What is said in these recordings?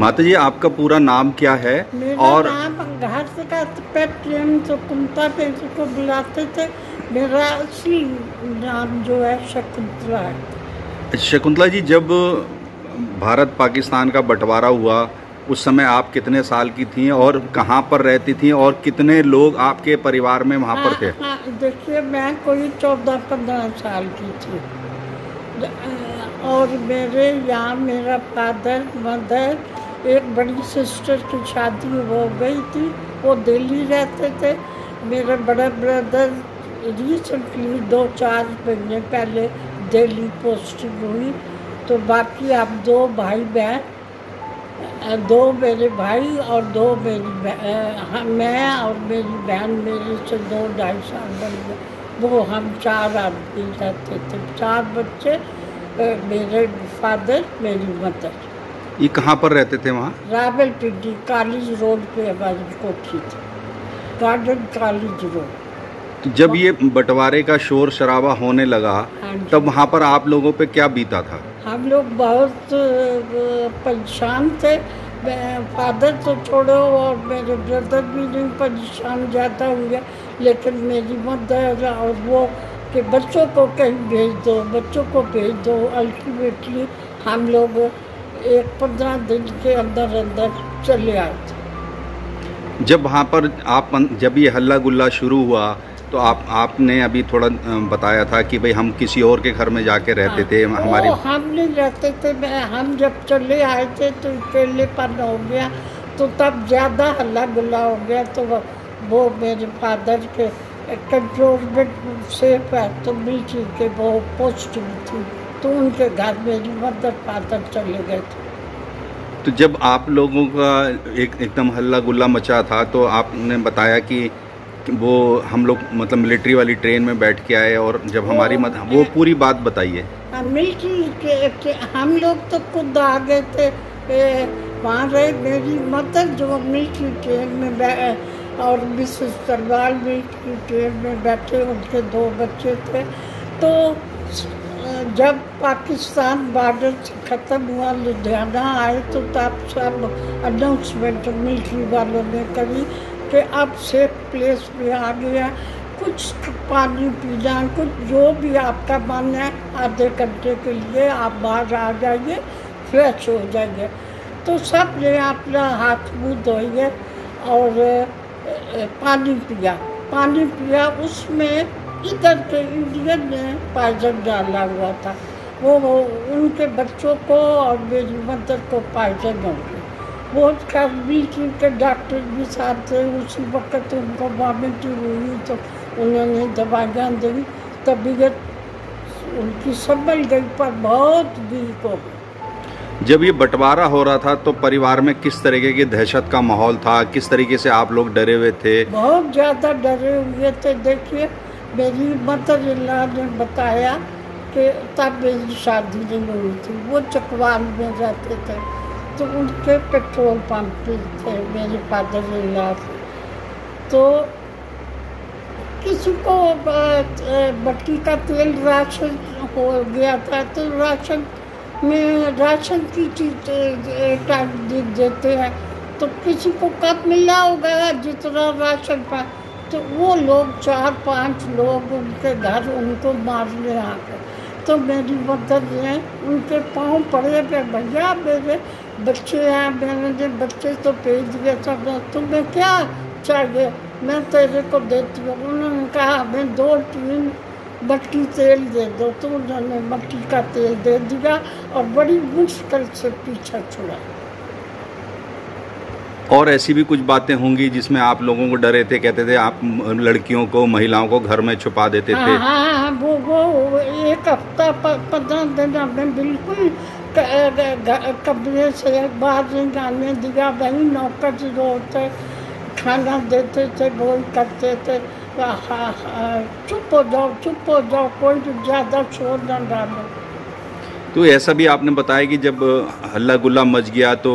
माता जी आपका पूरा नाम क्या है? मेरा और नाम घर से का शकुंतला पे इसको बुलाते थे, मेरा असली नाम जो है शकुंतला है। शकुंतला जी, जब भारत पाकिस्तान का बंटवारा हुआ उस समय आप कितने साल की थीं और कहां पर रहती थीं और कितने लोग आपके परिवार में वहां पर थे? देखिए, मैं कोई 14-15 साल की थी और मेरे यहाँ मेरा फादर मदर एक बड़ी सिस्टर की शादी हो गई थी, वो दिल्ली रहते थे। मेरा बड़ा ब्रदर रिसेंटली 2-4 महीने पहले दिल्ली पोस्टिंग हुई। तो बाकी आप 2 भाई बहन, 2 मेरे भाई और 2 मेरी, मैं और मेरी बहन मेरे से 2-2.5 साल बड़ी, वो हम 4 आदमी रहते थे। 4 बच्चे, मेरे फादर, मेरी मदर। ये कहाँ पर रहते थे वहाँ? रावलपिंडी कॉलेज रोड पे हमारी कोठी थी, गार्डन कॉलेज रोड। तो जब ये बंटवारे का शोर शराबा होने लगा तब वहाँ पर आप लोगों पे क्या बीता था? हम लोग बहुत परेशान थे। फादर तो छोड़ो और मेरे ब्रदर भी नहीं परेशान जाता हुआ, लेकिन मेरी मदर और वो कि बच्चों को कहीं भेज दो, बच्चों को भेज दो। अल्टीमेटली हम लोग 15 दिन के अंदर अंदर चले आए थे। जब वहाँ पर आप, जब ये हल्ला गुल्ला शुरू हुआ तो आपने अभी थोड़ा बताया था कि भाई हम किसी और के घर में जाके रहते थे। हमारे हम नहीं रहते थे, हम जब चले आए थे तो अकेलेपन हो गया, तो तब ज़्यादा हल्ला गुल्ला हो गया। तो वो मेरे फादर के कंट्रोलमेंट से तो मिलती के वो पोस्टिंग थी, तो उनके घर मेरी मदर फादर चले गए थे। तो जब आप लोगों का एकदम हल्ला गुल्ला मचा था तो आपने बताया कि वो हम लोग मतलब मिलिट्री वाली ट्रेन में बैठ के आए, और जब हमारी वो पूरी बात बताइए। मिलिट्री के हम लोग तो खुद आ गए थे वहाँ रहे। मेरी मदर जो मिलिट्री ट्रेन में और मिसेस चकवाल भी की ट्रेन में बैठे, उनके 2 बच्चे थे। तो जब पाकिस्तान बॉर्डर ख़त्म हुआ, लुधियाना आए, तो तब सब अनाउंसमेंट मिलिट्री वालों ने करी कि अब सेफ प्लेस में आ गया, कुछ पानी पीना, कुछ जो भी आपका मन है, आधे घंटे के लिए आप बाहर आ जाइए, फ्रेश हो जाइए। तो सब ने अपना हाथ मुँह धोइए और पानी पिया। पानी पिया, उसमें इधर के इंडियन ने पायजन डाला हुआ था, वो उनके बच्चों को और मेरी मदर को पायजन हो गया। वो खैर मिलिट्री के डॉक्टर भी साथ थे, उसी वक्त उनको वॉमिटिंग हुई तो उन्होंने दवाइयाँ दी, तबीयत उनकी संभल गई पर बहुत वीक हो गई। जब ये बंटवारा हो रहा था तो परिवार में किस तरीके की दहशत का माहौल था, किस तरीके से आप लोग डरे हुए थे? बहुत ज़्यादा डरे हुए थे। देखिए, मेरी मदर ने बताया कि तब मेरी शादी नहीं हुई थी, वो चकवाल में रहते थे, तो उनके पेट्रोल पंप थे मेरे फादर ने। तो किसी को मट्टी का तेल राशन हो गया था, तो राशन में राशन की चीज़ें टाइम दे देते हैं, तो किसी को कब मिला होगा जितना राशन पर, तो वो लोग 4-5 लोग उनके घर उनको मारने आ गए। तो मेरी मदर ने उनके पाँव पड़े पे, भैया मेरे बच्चे हैं, मैंने बच्चे तो भेज दिए सब, तुम्हें क्या चाहिए, मैं तेरे को देती हूँ। उन्होंने कहा हमें 2-3 मट्टी तेल दे दो, तो उन्होंने मट्टी का तेल दे दिया और बड़ी मुश्किल से पीछा छुड़ा। और ऐसी भी कुछ बातें होंगी जिसमें आप लोगों को डरे थे, कहते थे आप लड़कियों को, महिलाओं को घर में छुपा देते थे? हाँ, वो 1 हफ्ता 15 दिन हमने बिल्कुल कमरे से बाहर निकालने दिया, वही नौकर जो होते खाना देते थे, बोल करते थे चुप हो जाओ, चुप हो जाओ, कोई ज़्यादा शोर न डालो। तो ऐसा भी आपने बताया कि जब हल्ला गुल्ला मच गया तो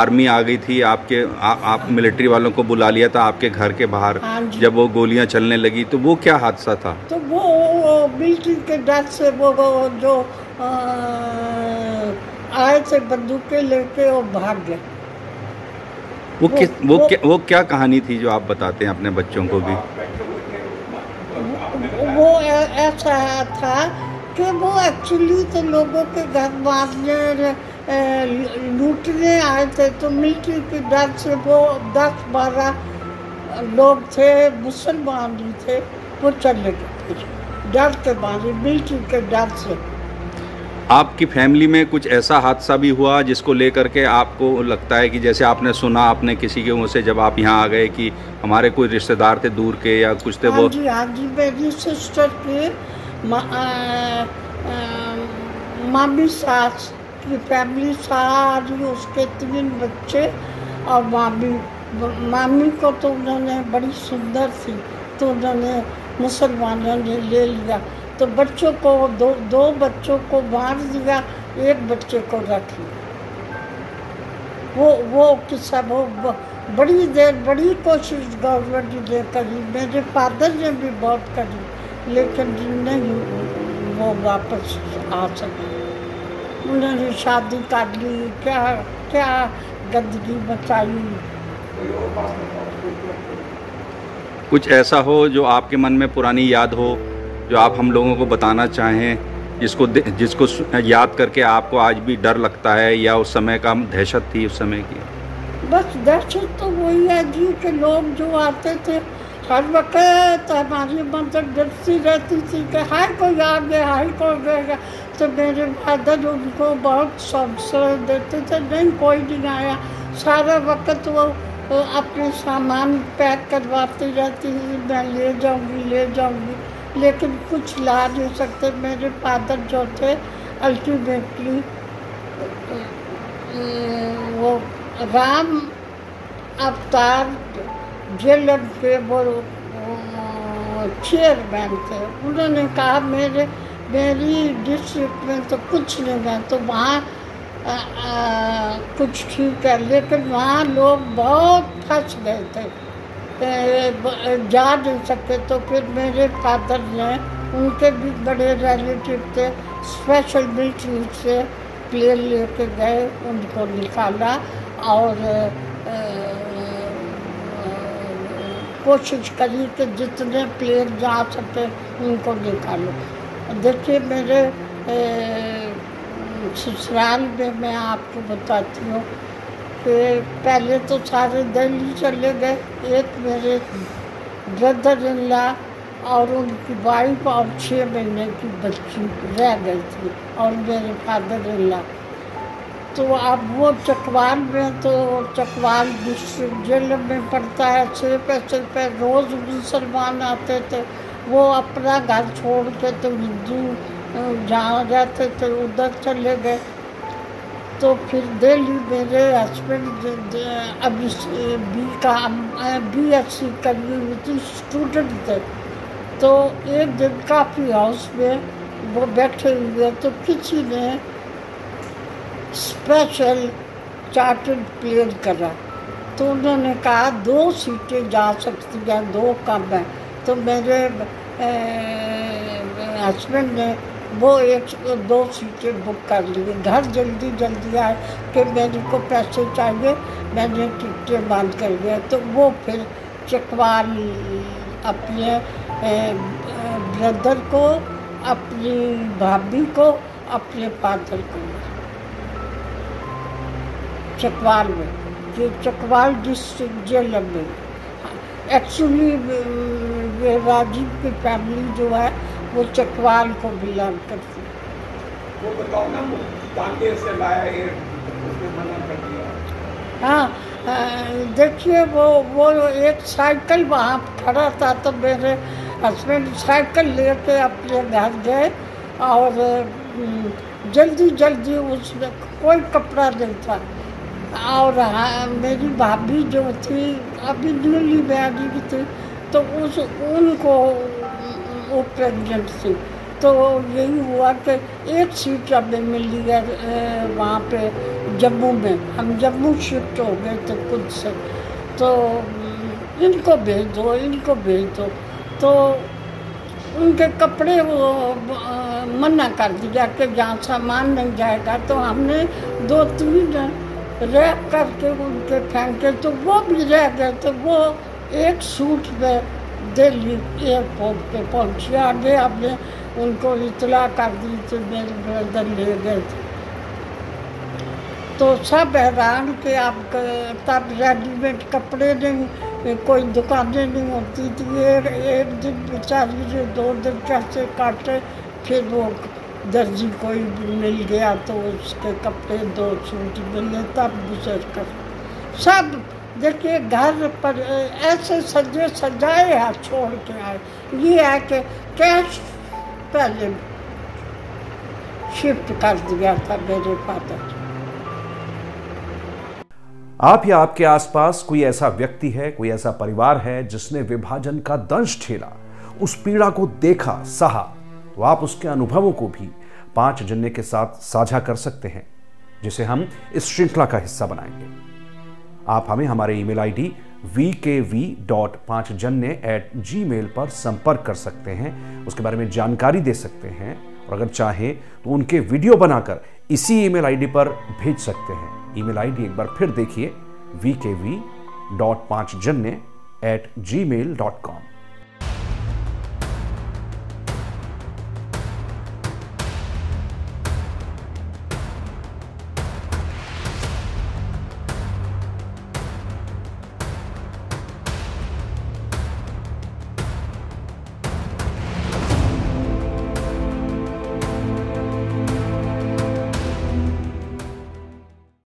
आर्मी आ गई थी आपके, आप मिलिट्री वालों को बुला लिया था आपके घर के बाहर। हाँ, जब वो गोलियां चलने लगी तो वो क्या हादसा था? तो वो मिलिट्री के डर से वो जो आए थे बंदूकें लेके वो भाग गए। वो क्या कहानी थी जो आप बताते हैं अपने बच्चों को भी? वो ऐसा था कि वो एक्चुअली तो लोगों के घर मारने लूटने आए थे, तो मिलिट्री के डर से वो 10-12 लोग थे, मुसलमान भी थे, वो चले गए डर के मारे, मिलिट्री के डर से। आपकी फैमिली में कुछ ऐसा हादसा भी हुआ जिसको लेकर के आपको लगता है कि जैसे आपने सुना, आपने किसी के मुँह से जब आप यहाँ आ गए कि हमारे कोई रिश्तेदार थे दूर के या कुछ थे? वो जी मेरी सिस्टर के मामी सास की फैमिली सारी, उसके 3 बच्चे और मामी को तो उन्होंने बड़ी सुंदर थी तो उन्होंने मुसलमानों ने ले लिया, तो बच्चों को दो बच्चों को मार दिया, एक बच्चे को रख लिया। वो किस्सा वो बड़ी देर बड़ी कोशिश गवर्नमेंट ने करी, मेरे फादर ने भी बहुत करी, लेकिन नहीं वो वापस आ सके। उन्होंने शादी कर ली, क्या क्या गंदगी बचाई। कुछ ऐसा हो जो आपके मन में पुरानी याद हो जो आप हम लोगों को बताना चाहें, जिसको याद करके आपको आज भी डर लगता है या उस समय का दहशत थी उस समय की? बस दहशत तो वही है जी कि लोग जो आते थे हर वक्त हमारी मतलब डरती रहती थी कि हाय कोई आ गया, हाय कोई गया, तो मेरे फादर उनको बहुत संशय देते थे, नहीं कोई नहीं आया। सारा वक्त वो अपने सामान पैक करवाती रहती थी, मैं ले जाऊँगी ले जाऊँगी, लेकिन कुछ ला नहीं सकते। मेरे फादर जो थे अल्टीमेटली वो राम अवतार जेलर के वो चेयरमैन थे, उन्होंने कहा मेरी डिस्ट्रिक्ट में तो कुछ नहीं है, तो वहाँ कुछ ठीक है, लेकिन वहाँ लोग बहुत फंस गए थे, जा नहीं सके। तो फिर मेरे फादर ने, उनके भी बड़े रिलेटिव थे, स्पेशल मिलिट्री से प्लेन लेके गए, उनको निकाला और कोशिश करी कि जितने प्लेन जा सके उनको निकालो। देखिए मेरे ससुराल में मैं आपको बताती हूँ, पहले तो सारे दिल्ली चले गए, एक मेरे ब्रदर इन लॉ और उनकी वाइफ और 6 महीने की बच्ची रह गई थी और मेरे फादर इन लॉ। तो अब वो चकवाल में, तो चकवाल डिस्ट्रिक्ट जेल में पड़ता है, 6 पैसे पे रोज़ मुसलमान आते थे, वो अपना घर छोड़ के तो हिंदू जहाँ रहते थे उधर चले गए। तो फिर दिल्ली मेरे हस्बैंड अभी BSc करनी हुई थी, स्टूडेंट थे, तो एक दिन काफ़ी हाउस में वो बैठे हुए, तो किसी ने स्पेशल चार्टर्ड प्लेन करा, तो उन्होंने कहा 2 सीटें जा सकती हैं, 2 कम हैं। तो मेरे हस्बैंड ने वो 1-2 सीटें बुक कर लिए, घर जल्दी आए कि मेरे को पैसे चाहिए, मैंने टिकटें बंद कर दिया। तो वो फिर चकवाल अपने ब्रदर को, अपनी भाभी को, अपने फादर को चकवाल में, जो चकवाल डिस्ट्रिक्ट जेल में। एक्चुअली राजीव की फैमिली जो है वो चकवाल को बिलोंग करती। वो बताओ ना, कांग्रेस से लाया ये मना कर दिया। हाँ देखिए वो एक साइकिल वहाँ खड़ा था, तो मेरे हस्बैंड साइकिल लेके अपने घर गए और जल्दी उसमें कोई कपड़ा नहीं था। और हाँ, मेरी भाभी जो थी अभी न्यूली मैरिड थी, तो उनको वो प्रेगनेंट थी, तो यही हुआ कि 1 सीट हमें मिली है वहाँ पे जम्मू में, हम जम्मू शिफ्ट हो गए थे खुद से, तो इनको भेज दो। तो उनके कपड़े वो मना कर दिया कि जहाँ सामान नहीं जाएगा, तो हमने 2-3 रैप करके उनके फेंके तो वो भी रह गए। तो वो एक सूट में दिल्ली एयरपोर्ट पे पहुँचे। आगे हमने उनको इतला कर दी तो मेरे ब्रदर ले गए थे। तो सब हैरान कि आप तब रेडीमेड कपड़े नहीं, कोई दुकानें नहीं होती थी। एक दिन बेचारी जो 2 दिन कैसे काटे, फिर वो दर्जी कोई मिल गया तो उसके कपड़े 2 सूट मिले, तब गुजर कर। सब देखिए घर पर ऐसे सजे सजाए हाथ छोड़ के आए। ये है कि कैश पहले शिफ्ट कर दिया था मेरे फादर। आप या आपके आसपास कोई ऐसा व्यक्ति है, कोई ऐसा परिवार है जिसने विभाजन का दंश झेला, उस पीड़ा को देखा, सहा, तो आप उसके अनुभवों को भी पांचजन्य के साथ साझा कर सकते हैं, जिसे हम इस श्रृंखला का हिस्सा बनाएंगे। आप हमें हमारे ईमेल आईडी vkv.panchjanya@gmail पर संपर्क कर सकते हैं, उसके बारे में जानकारी दे सकते हैं, और अगर चाहें तो उनके वीडियो बनाकर इसी ईमेल आईडी पर भेज सकते हैं। ईमेल आईडी एक बार फिर देखिए, vkv.panchjanya@gmail.com।